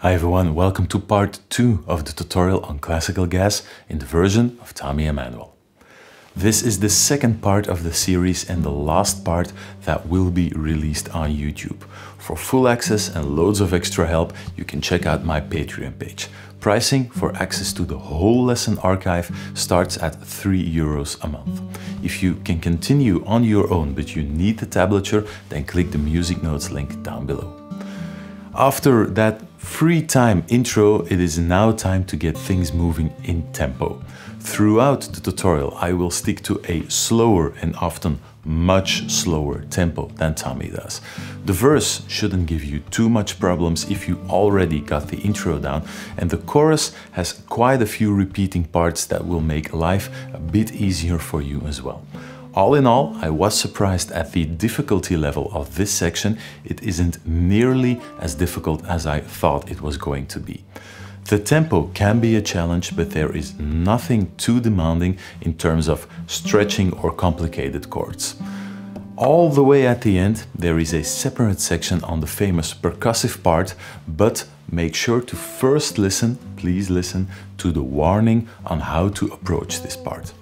Hi everyone, welcome to part 2 of the tutorial on classical gas in the version of Tommy Emmanuel. This is the second part of the series and the last part that will be released on YouTube. For full access and loads of extra help, you can check out my Patreon page. Pricing for access to the whole lesson archive starts at €3 a month. If you can continue on your own but you need the tablature, then click the music notes link down below. After that free time intro, it is now time to get things moving in tempo. Throughout the tutorial, I will stick to a slower and often much slower tempo than Tommy does. The verse shouldn't give you too much problems if you already got the intro down, and the chorus has quite a few repeating parts that will make life a bit easier for you as well. All in all, I was surprised at the difficulty level of this section. It isn't nearly as difficult as I thought it was going to be. The tempo can be a challenge, but there is nothing too demanding in terms of stretching or complicated chords. All the way at the end, there is a separate section on the famous percussive part, but make sure to first listen, please listen, to the warning on how to approach this part.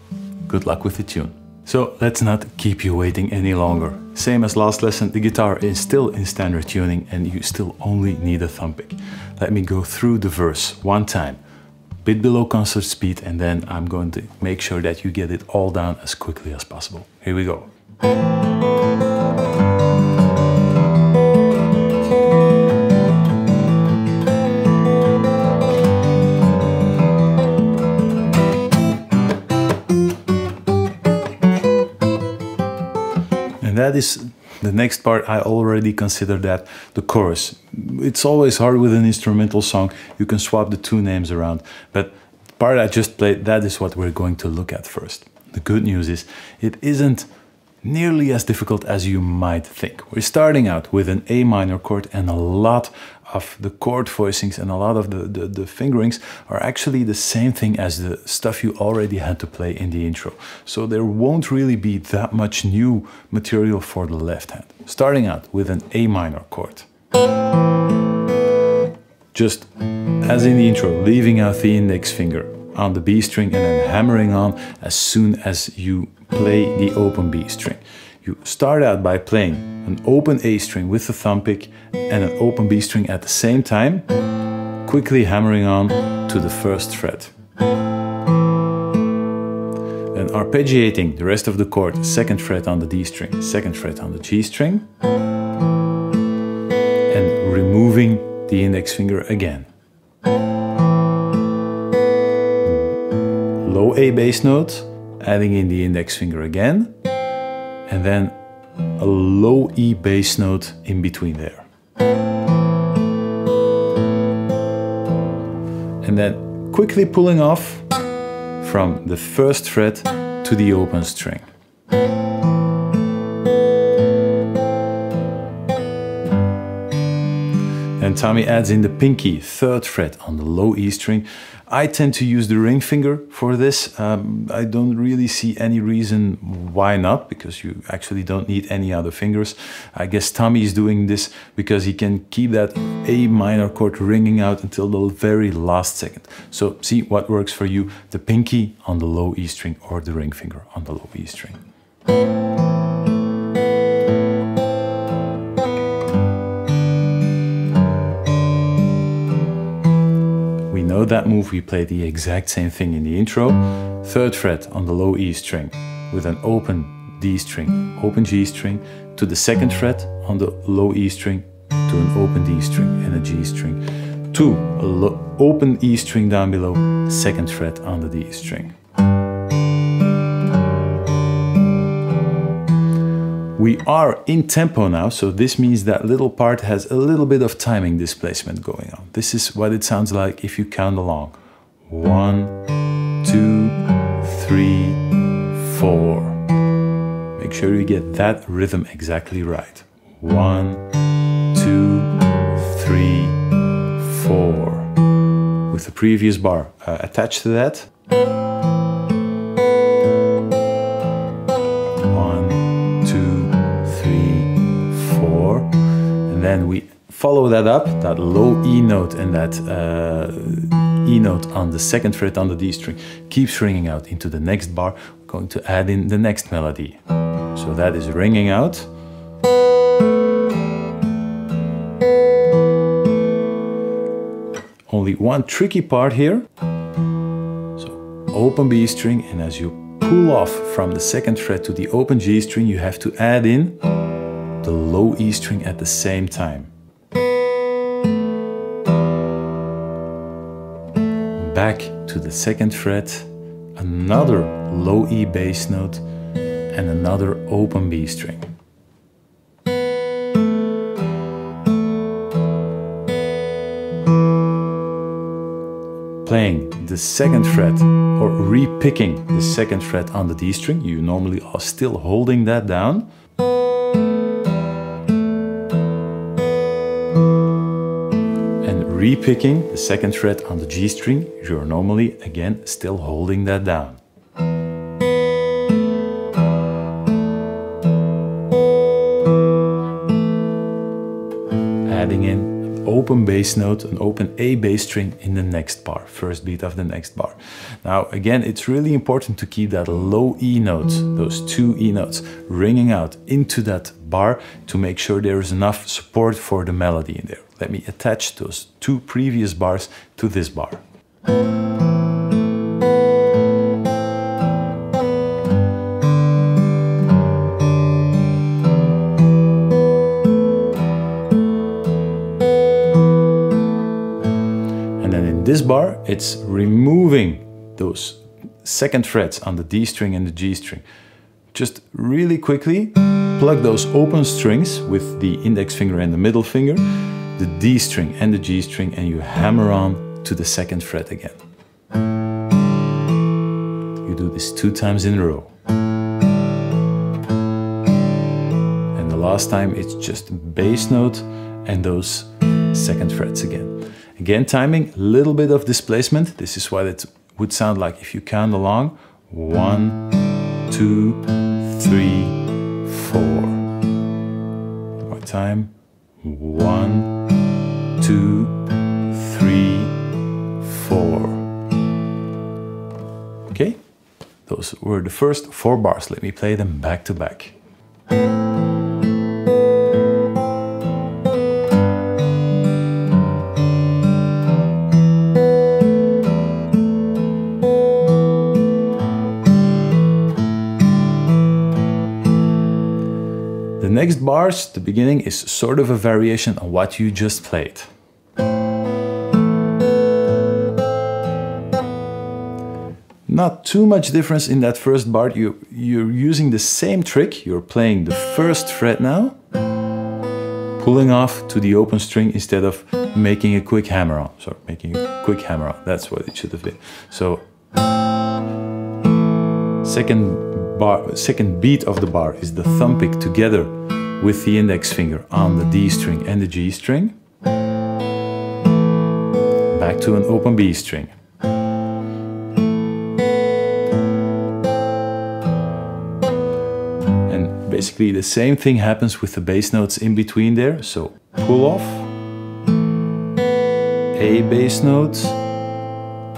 Good luck with the tune. So let's not keep you waiting any longer. Same as last lesson, the guitar is still in standard tuning and you still only need a thumb pick. Let me go through the verse one time, bit below concert speed, and then I'm going to make sure that you get it all down as quickly as possible. Here we go. That is the next part. I already consider that the chorus. It's always hard with an instrumental song. You can swap the two names around, but the part I just played, that is what we're going to look at first. The good news is it isn't nearly as difficult as you might think. We're starting out with an A minor chord, and a lot of the chord voicings and a lot of the fingerings are actually the same thing as the stuff you already had to play in the intro. So there won't really be that much new material for the left hand. Starting out with an A minor chord. Just as in the intro, leaving out the index finger on the B string and then hammering on as soon as you play the open B string. You start out by playing an open A string with the thumb pick and an open B string at the same time, quickly hammering on to the first fret. Then arpeggiating the rest of the chord, second fret on the D string, second fret on the G string, and removing the index finger again. Low A bass note, adding in the index finger again, and then a low E bass note in between there. And then quickly pulling off from the first fret to the open string. And Tommy adds in the pinky, third fret on the low E string. I tend to use the ring finger for this. I don't really see any reason why not, because you actually don't need any other fingers. I guess Tommy is doing this because he can keep that A minor chord ringing out until the very last second. So see what works for you, the pinky on the low E string or the ring finger on the low E string. That move, we play the exact same thing in the intro. Third fret on the low E string with an open D string, open G string, to the second fret on the low E string, to an open D string and a G string, to an open E string down below, second fret on the D string. We are in tempo now, so this means that little part has a little bit of timing displacement going on. This is what it sounds like if you count along. 1, 2, 3, 4. Make sure you get that rhythm exactly right. 1, 2, 3, 4. With the previous bar attached to that. 1, 2, 3, 4. And then we follow that up, that low E note and that E note on the second fret on the D string keeps ringing out into the next bar. We're going to add in the next melody. So that is ringing out. Only one tricky part here. So open B string, and as you pull off from the second fret to the open G string, you have to add in the low E string at the same time. Back to the second fret, another low E bass note and another open B string. Playing the second fret or re-picking the second fret on the D string, you normally are still holding that down. Repicking the second fret on the G string, you're normally again still holding that down. Adding in an open bass note, an open A bass string in the next bar, first beat of the next bar. Now again, it's really important to keep that low E note, those two E notes, ringing out into that bar to make sure there is enough support for the melody in there. Let me attach those two previous bars to this bar. And then in this bar, it's removing those second frets on the D string and the G string. Just really quickly plug those open strings with the index finger and the middle finger, the D string and the G string, and you hammer on to the second fret again. You do this 2 times in a row. And the last time it's just bass note and those second frets again. Again, timing, little bit of displacement. This is what it would sound like if you count along. 1, 2, 3, 4. One more time. 1, 2, 3, 4. Okay, those were the first 4 bars. Let me play them back to back. The next bars, the beginning, is sort of a variation on what you just played. Not too much difference in that first bar. You're using the same trick. You're playing the first fret now, pulling off to the open string instead of making a quick hammer-on. Sorry, making a quick hammer-on. That's what it should have been. So, second beat of the bar is the thumb pick together with the index finger on the D string and the G string. Back to an open B string. And basically the same thing happens with the bass notes in between there. So pull off, A bass note,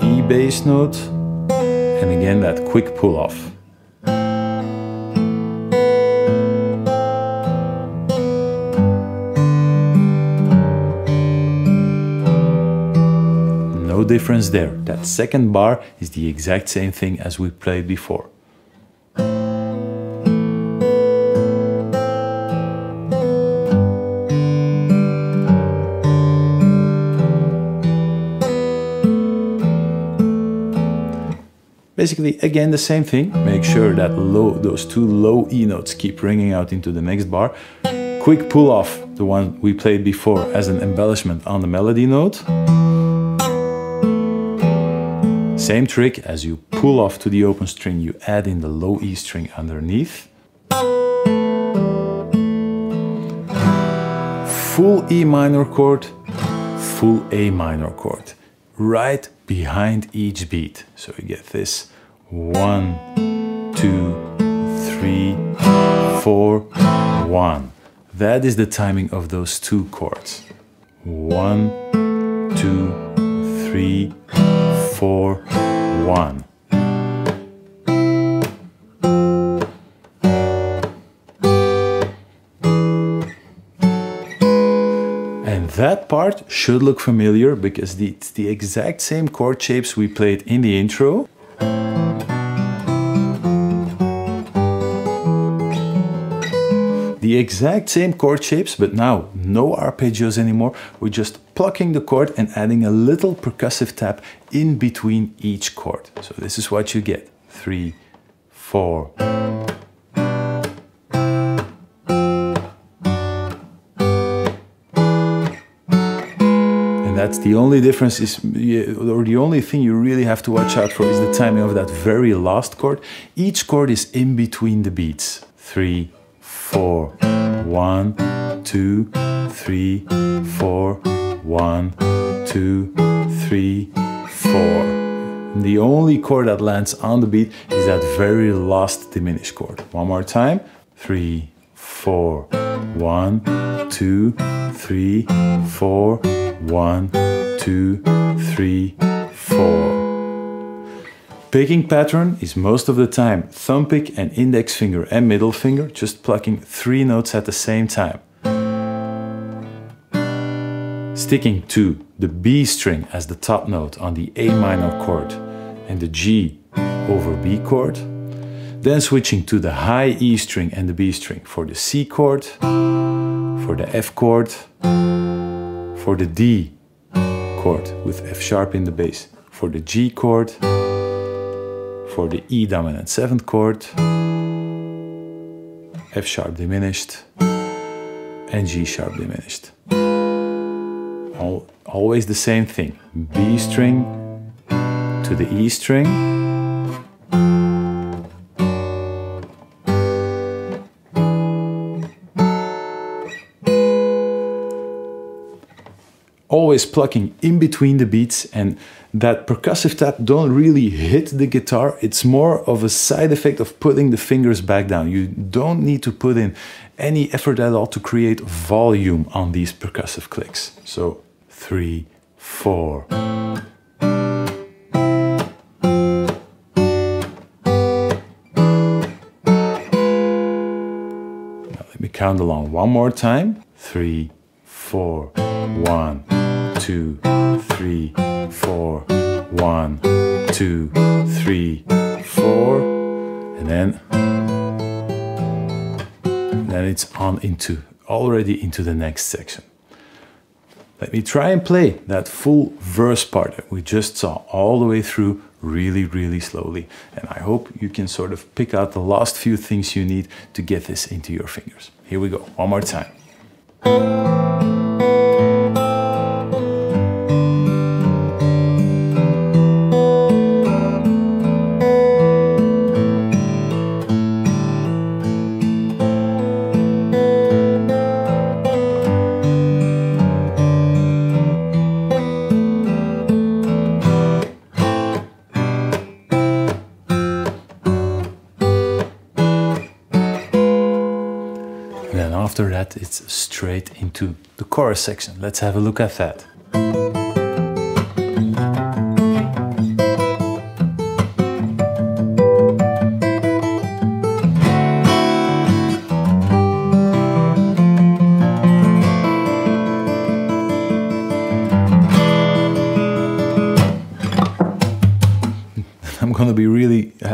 E bass note, and again that quick pull off. Difference there. That second bar is the exact same thing as we played before. Basically, again, the same thing. Make sure that those two low E notes keep ringing out into the next bar. Quick pull off, the one we played before, as an embellishment on the melody note. Same trick, as you pull off to the open string, you add in the low E string underneath. Full E minor chord, full A minor chord, right behind each beat. So you get this 1, 2, 3, 4, 1. That is the timing of those 2 chords. 1, 2, 3, 4, 1. And that part should look familiar because it's the exact same chord shapes we played in the intro. The exact same chord shapes, but now no arpeggios anymore. We're just plucking the chord and adding a little percussive tap in between each chord. So this is what you get. 3, 4. And that's the only difference is, or the only thing you really have to watch out for is the timing of that very last chord. Each chord is in between the beats. 3, 4, 1, 2, 3, 4, 1, 2, 3, 4. The only chord that lands on the beat is that very last diminished chord. One more time. 3, 4, 1, 2, 3, 4, 1, 2, 3, 4. Picking pattern is most of the time thumb pick and index finger and middle finger, just plucking 3 notes at the same time. Sticking to the B string as the top note on the A minor chord and the G over B chord. Then switching to the high E string and the B string for the C chord, for the F chord, for the D chord with F sharp in the bass, for the G chord, for the E dominant 7th chord, F sharp diminished, and G sharp diminished. Always the same thing. B string to the E string, always plucking in between the beats, and that percussive tap don't really hit the guitar. It's more of a side effect of putting the fingers back down. You don't need to put in any effort at all to create volume on these percussive clicks. So 3, 4. Now let me count along one more time. 3, 4. 1, 2, 3, 4, 1, 2, 3, 4, and then it's on already into the next section. Let me try and play that full verse part that we just saw all the way through really, really slowly. And I hope you can sort of pick out the last few things you need to get this into your fingers. Here we go, one more time. After that, it's straight into the chorus section. Let's have a look at that.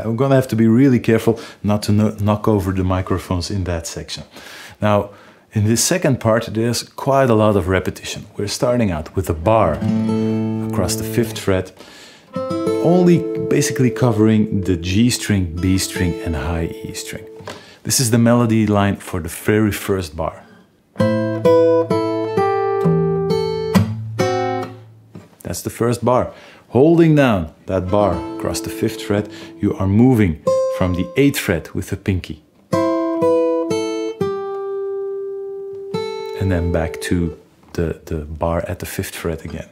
I'm gonna have to be really careful not to knock over the microphones in that section. Now, in this second part, there's quite a lot of repetition. We're starting out with a bar across the 5th fret, only basically covering the G string, B string, and high E string. This is the melody line for the very first bar. That's the first bar. Holding down that bar across the 5th fret, you are moving from the 8th fret with the pinky. And then back to the bar at the 5th fret again.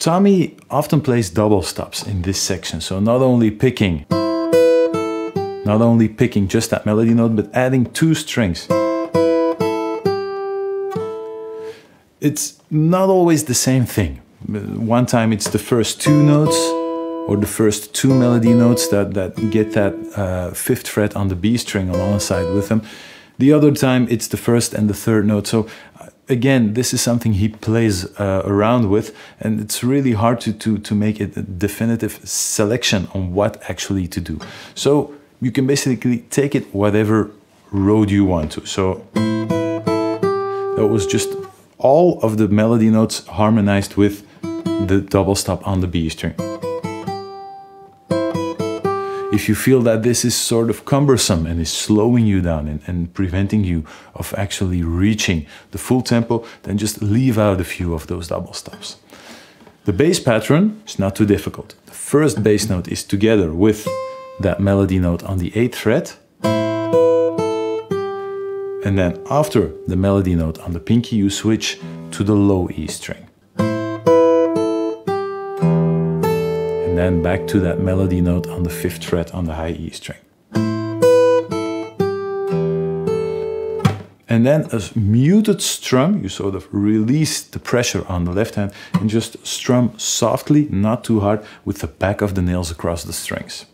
Tommy often plays double stops in this section, so not only picking just that melody note, but adding 2 strings. it's not always the same thing. One time it's the first two notes or the first two melody notes that get that fifth fret on the B string alongside with them. The other time it's the first and the third note. So again, this is something he plays around with, and it's really hard to make it a definitive selection on what actually to do. So you can basically take it whatever road you want to. So that was just all of the melody notes harmonized with the double stop on the B string. If you feel that this is sort of cumbersome and is slowing you down and preventing you of actually reaching the full tempo, then just leave out a few of those double stops. The bass pattern is not too difficult. The first bass note is together with that melody note on the 8th fret. And then after the melody note on the pinky, you switch to the low E string. And then back to that melody note on the 5th fret on the high E string. And then a muted strum, you sort of release the pressure on the left hand and just strum softly, not too hard, with the back of the nails across the strings.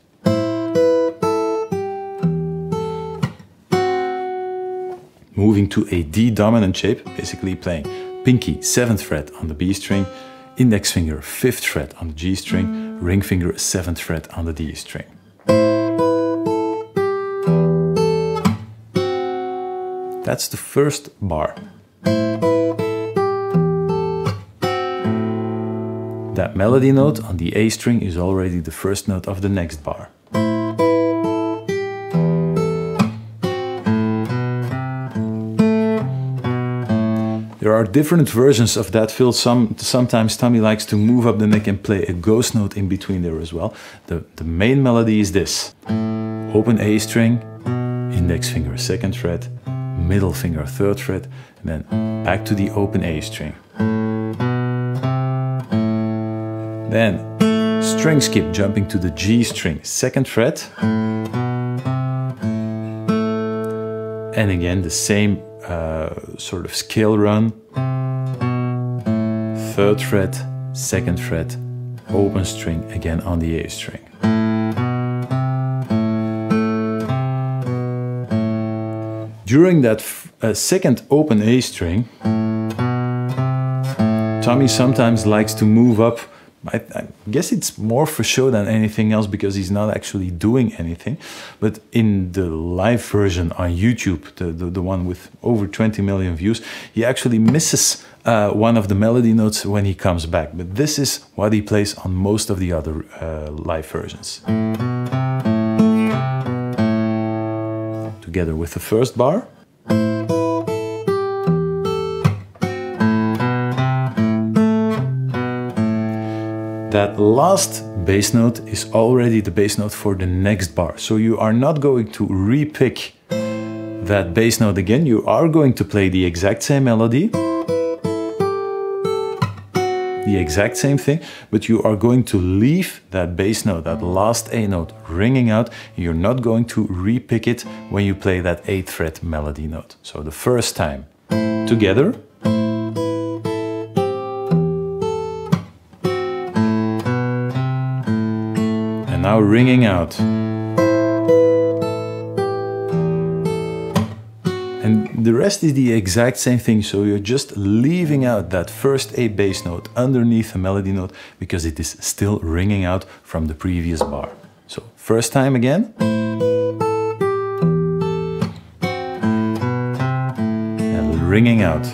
Moving to a D dominant shape, basically playing pinky 7th fret on the B string, index finger 5th fret on the G string, ring finger 7th fret on the D string. That's the first bar. That melody note on the A string is already the first note of the next bar. There are different versions of that fill. Sometimes Tommy likes to move up the neck and play a ghost note in between there as well. The main melody is this. Open A string, index finger 2nd fret, middle finger 3rd fret, and then back to the open A string. Then string skip, jumping to the G string 2nd fret. And again the same sort of scale run, 3rd fret, 2nd fret, open string, again on the A string. During that second open A string, Tommy sometimes likes to move up. I guess it's more for show than anything else because he's not actually doing anything. But in the live version on YouTube, the one with over 20 million views, he actually misses one of the melody notes when he comes back. But this is what he plays on most of the other live versions. Together with the first bar. That last bass note is already the bass note for the next bar. So you are not going to re-pick that bass note again. You are going to play the exact same melody, the exact same thing, but you are going to leave that bass note, that last A note, ringing out. You're not going to re-pick it when you play that 8th fret melody note. So the first time, together. Now ringing out. And the rest is the exact same thing, so you're just leaving out that first A bass note underneath a melody note because it is still ringing out from the previous bar. So first time again. And ringing out.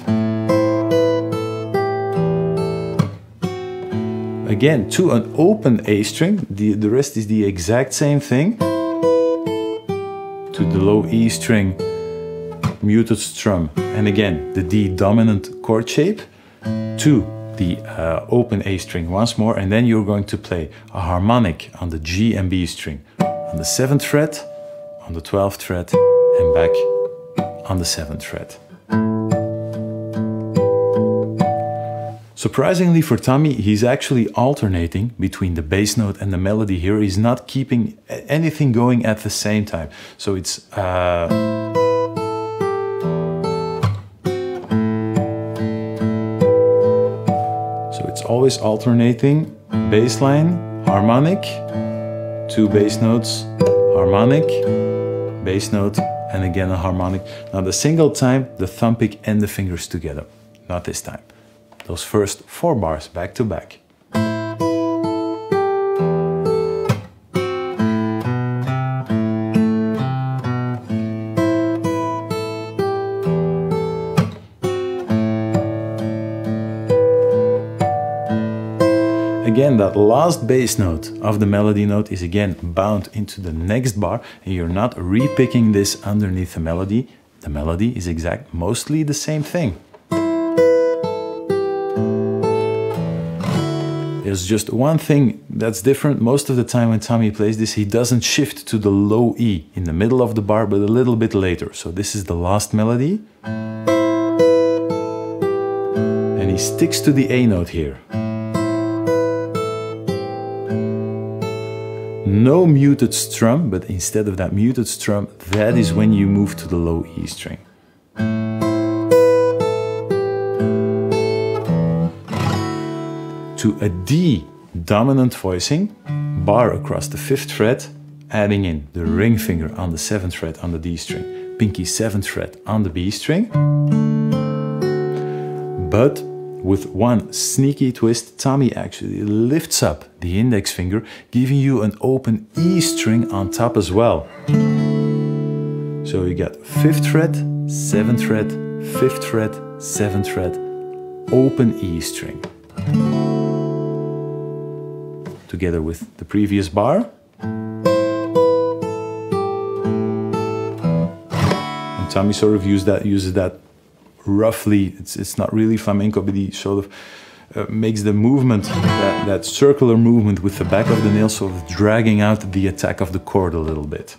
Again, to an open A string, the rest is the exact same thing. To the low E string, muted strum, and again, the D dominant chord shape. To the open A string once more, and then you're going to play a harmonic on the G and B string. On the 7th fret, on the 12th fret, and back on the 7th fret. Surprisingly for Tommy, he's actually alternating between the bass note and the melody here. He's not keeping anything going at the same time. So it's it's always alternating bass line, harmonic, two bass notes, harmonic, bass note, and again a harmonic. Now the single time, the thumb pick and the fingers together. Not this time. Those first four bars back to back. Again, that last bass note of the melody note is again bound into the next bar, and you're not repicking this underneath the melody. The melody is exact, mostly the same thing. There's just one thing that's different. Most of the time when Tommy plays this, he doesn't shift to the low E in the middle of the bar, but a little bit later. So this is the last melody. And he sticks to the A note here. No muted strum, but instead of that muted strum, that is when you move to the low E string. To a D dominant voicing, bar across the 5th fret, adding in the ring finger on the 7th fret on the D string, pinky 7th fret on the B string, but with one sneaky twist, Tommy actually lifts up the index finger, giving you an open E string on top as well. So you got 5th fret, 7th fret, 5th fret, 7th fret, open E string. Together with the previous bar. And Tommy sort of uses that roughly, it's not really flamenco, but he sort of makes the movement, that circular movement with the back of the nail, sort of dragging out the attack of the chord a little bit.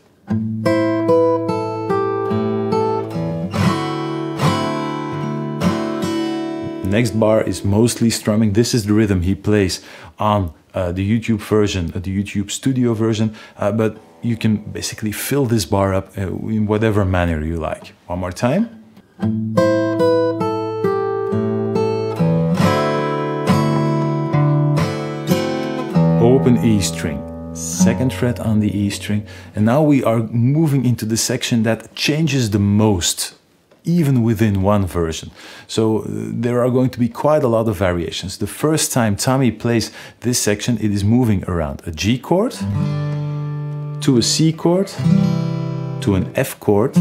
The next bar is mostly strumming. This is the rhythm he plays on the YouTube version, the YouTube studio version, but you can basically fill this bar up in whatever manner you like. One more time. Open E string, 2nd fret on the E string, and now we are moving into the section that changes the most, even within one version. So there are going to be quite a lot of variations. The first time Tommy plays this section, it is moving around a G chord, to a C chord, to an F chord,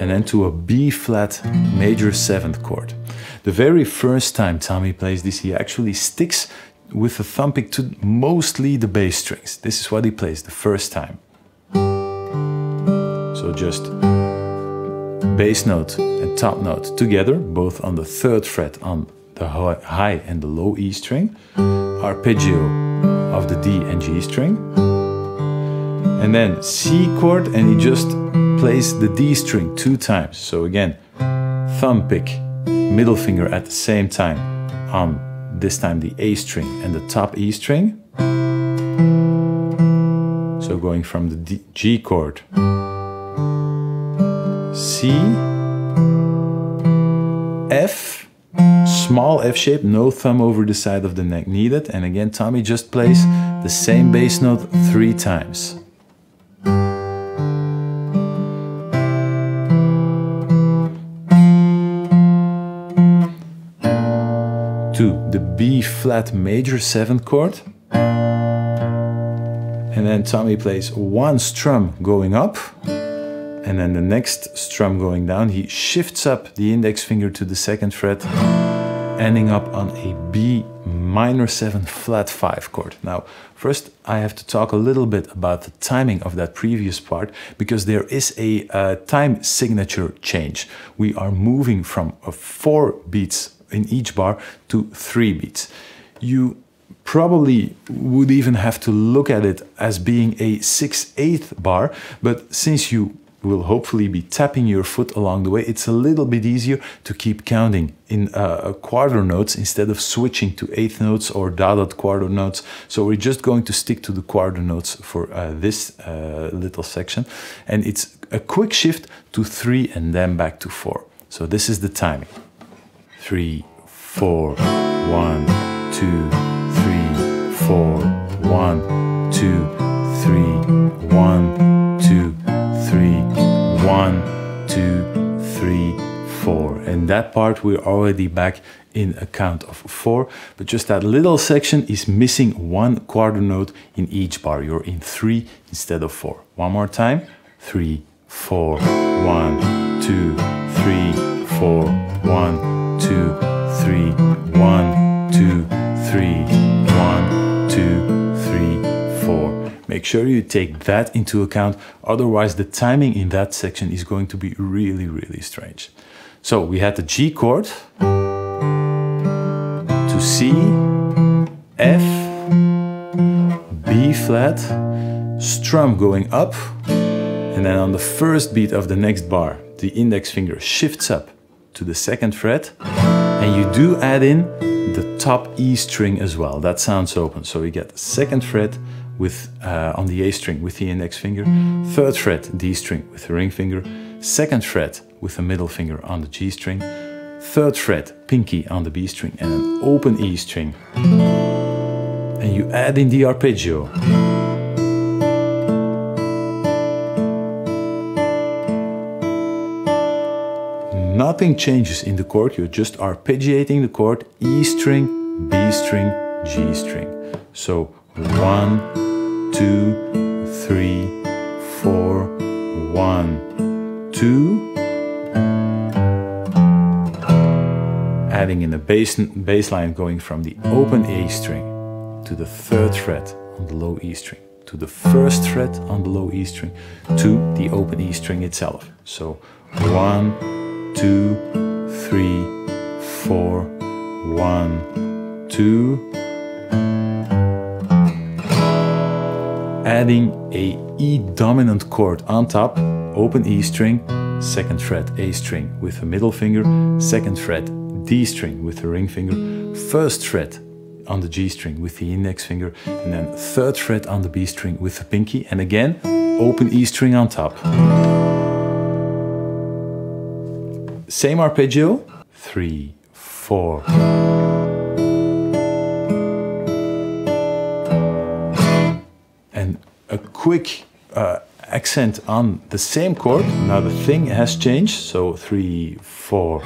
and then to a B flat major 7th chord. The very first time Tommy plays this, he actually sticks with the thumb pick to mostly the bass strings. This is what he plays the first time. So just bass note and top note together, both on the 3rd fret on the high and the low E string, arpeggio of the D and G string, and then C chord, and he just plays the D string 2 times. So again, thumb pick, middle finger at the same time on this time the A string and the top E string. So going from the G chord, C, F, small F shape, no thumb over the side of the neck needed, and again Tommy just plays the same bass note 3 times. To the B flat major 7th chord, and then Tommy plays one strum going up, and then the next strum going down. He shifts up the index finger to the 2nd fret, ending up on a B minor 7 flat 5 chord. Now, first I have to talk a little bit about the timing of that previous part, because there is a time signature change. We are moving from 4 beats in each bar to 3 beats. You probably would even have to look at it as being a 6/8 bar, but since you will hopefully be tapping your foot along the way, it's a little bit easier to keep counting in quarter notes instead of switching to 8th notes or dotted quarter notes. So we're just going to stick to the quarter notes for this little section, and it's a quick shift to 3 and then back to 4. So this is the timing. 3, 4, 1. 2, 3, 4, 1, 2, 3, 1, 2, 3, 1, 2, 3, 4. And that part we're already back in a count of 4, but just that little section is missing one quarter note in each bar. You're in 3 instead of 4. One more time. 3, 4, 1, 2, 3, 4, 1, 2, 3, 1, 2, 3, 1, 2, 3, 4. Make sure you take that into account, otherwise the timing in that section is going to be really, really strange. So we had the G chord, to C, F, B flat, strum going up, and then on the first beat of the next bar, the index finger shifts up to the 2nd fret, and you do add in the top E string as well. That sounds open, so we get 2nd fret with on the A string with the index finger, 3rd fret D string with the ring finger, 2nd fret with the middle finger on the G string, 3rd fret pinky on the B string and an open E string, and you add in the arpeggio. Nothing changes in the chord, you're just arpeggiating the chord, E string, B string, G string. So 1, 2, 3, 4, 1, 2. Adding in the bass line going from the open A string to the 3rd fret on the low E string, to the 1st fret on the low E string, to the open E string itself. So 1, 2, 3, 4, 1, 2. Adding a E dominant chord on top, open E string, 2nd fret A string with the middle finger, 2nd fret D string with the ring finger, 1st fret on the G string with the index finger, and then 3rd fret on the B string with the pinky, and again open E string on top. Same arpeggio, 3, 4. And a quick accent on the same chord. Now the thing has changed, so 3, 4.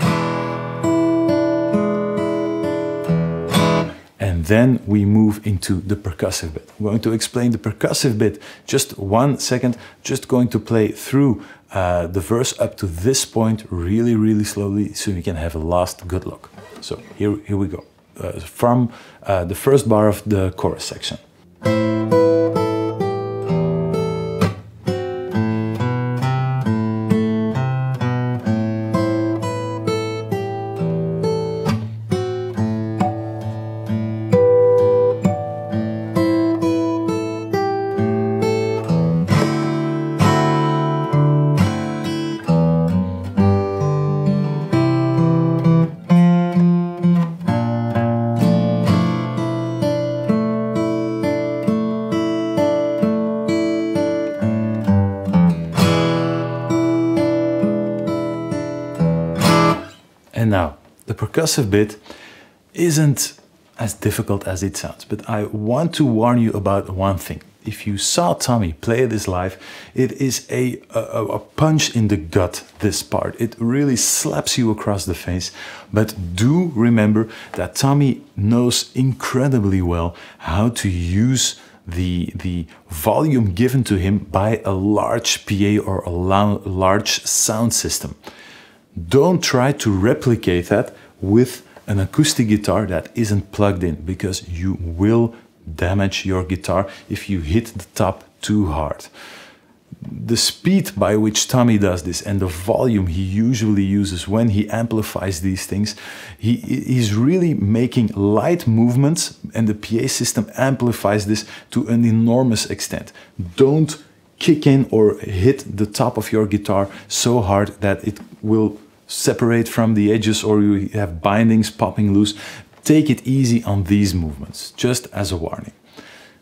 Then we move into the percussive bit. I'm going to explain the percussive bit just one second, just going to play through the verse up to this point really, really slowly so we can have a last good look. So here we go, from the first bar of the chorus section. Now, the percussive bit isn't as difficult as it sounds, but I want to warn you about one thing. If you saw Tommy play this live, it is a punch in the gut, this part. It really slaps you across the face. But do remember that Tommy knows incredibly well how to use the volume given to him by a large PA or a large sound system. Don't try to replicate that with an acoustic guitar that isn't plugged in, because you will damage your guitar if you hit the top too hard. The speed by which Tommy does this and the volume he usually uses when he amplifies these things, he's really making light movements and the PA system amplifies this to an enormous extent. Don't kick in or hit the top of your guitar so hard that it will separate from the edges or you have bindings popping loose. Take it easy on these movements, just as a warning.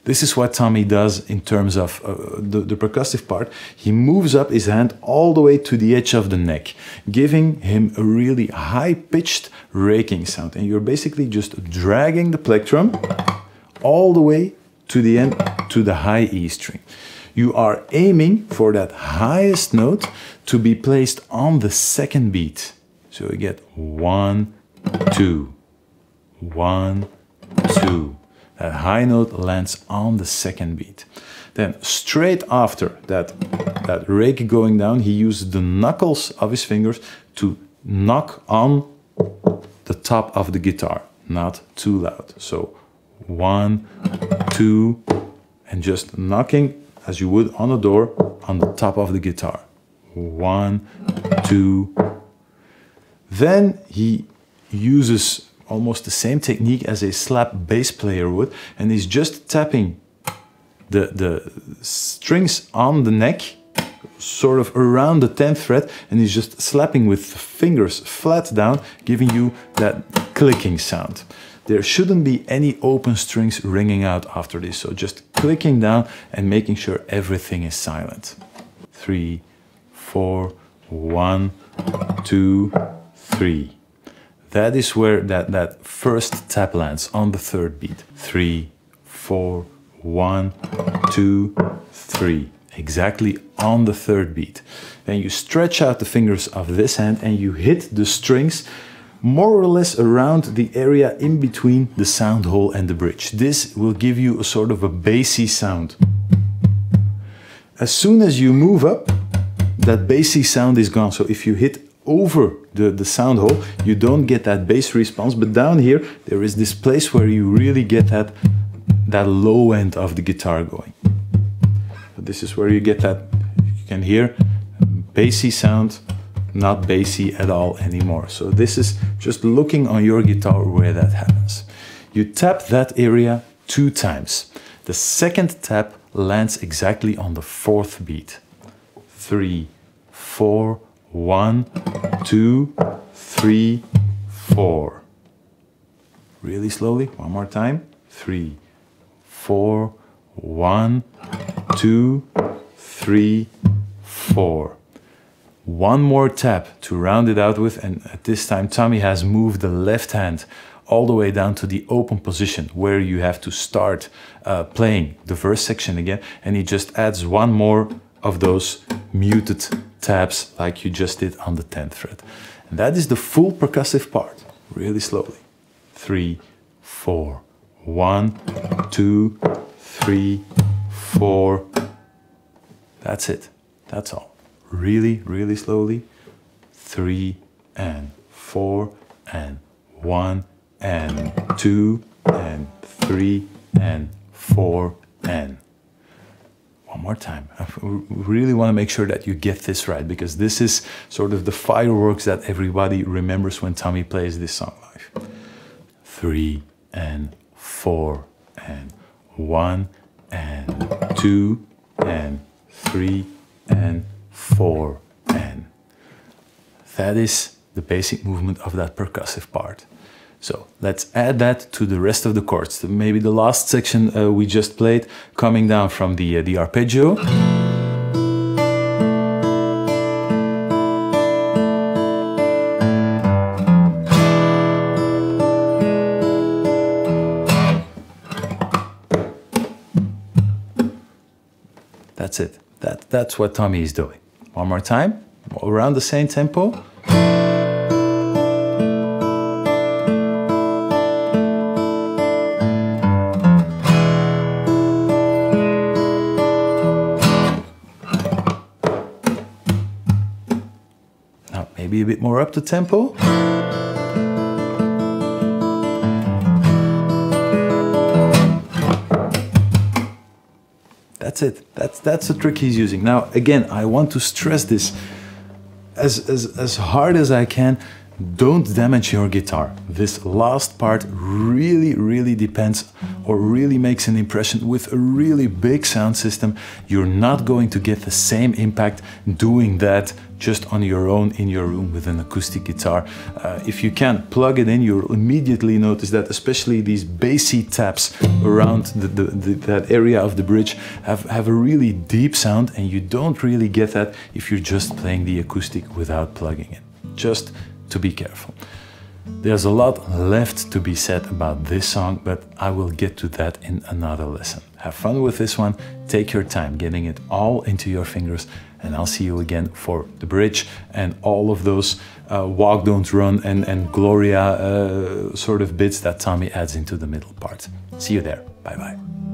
This is what Tommy does in terms of the percussive part. He moves up his hand all the way to the edge of the neck, giving him a really high-pitched raking sound. And you're basically just dragging the plectrum all the way to the end, to the high E string. You are aiming for that highest note to be placed on the second beat. So we get 1, 2, 1, 2. That high note lands on the second beat. Then straight after that rake going down, he uses the knuckles of his fingers to knock on the top of the guitar, not too loud. So 1, 2, and just knocking as you would on a door on the top of the guitar. 1, 2. Then he uses almost the same technique as a slap bass player would, and he's just tapping the strings on the neck, sort of around the 10th fret, and he's just slapping with fingers flat down, giving you that clicking sound. There shouldn't be any open strings ringing out after this, so just clicking down and making sure everything is silent. 3, 4, 1, 2, 3. That is where that first tap lands on the third beat. 3, 4, 1, 2, 3. Exactly on the third beat. Then you stretch out the fingers of this hand and you hit the strings more or less around the area in between the sound hole and the bridge. This will give you a sort of a bassy sound. As soon as you move up, that bassy sound is gone. So if you hit over the sound hole, you don't get that bass response, but down here there is this place where you really get that low end of the guitar going. But this is where you get that, you can hear bassy sound, not bassy at all anymore. So this is just looking on your guitar where that happens. You tap that area 2 times. The second tap lands exactly on the 4th beat. 3, 4, 1, 2, 3, 4. Really slowly, one more time. 3, 4, 1, 2, 3, 4. One more tap to round it out with, and at this time Tommy has moved the left hand all the way down to the open position where you have to start playing the verse section again, and he just adds one more of those muted taps like you just did on the 10th fret. And that is the full percussive part, really slowly. 3, 4, 1, 2, 3, 4. That's it, that's all. Really, really slowly. 3, and 4, and 1, and 2, and 3, and 4, and. One more time. I really want to make sure that you get this right, because this is sort of the fireworks that everybody remembers when Tommy plays this song live. 3, and 4, and 1, and 2, and 3, and 4, and. That is the basic movement of that percussive part. So let's add that to the rest of the chords. Maybe the last section we just played, coming down from the arpeggio. That's it. That's what Tommy is doing. One more time, around the same tempo. Maybe a bit more up the tempo. That's it. That's the trick he's using. Now, again, I want to stress this as hard as I can. Don't damage your guitar. This last part really, really depends, or really makes an impression with a really big sound system. You're not going to get the same impact doing that just on your own in your room with an acoustic guitar. If you can plug it in, you'll immediately notice that especially these bassy taps around that area of the bridge have a really deep sound, and you don't really get that if you're just playing the acoustic without plugging it. Just to be careful. There's a lot left to be said about this song, but I will get to that in another lesson. Have fun with this one, take your time getting it all into your fingers, and I'll see you again for the bridge and all of those walk, don't run and Gloria sort of bits that Tommy adds into the middle part. See you there, bye bye.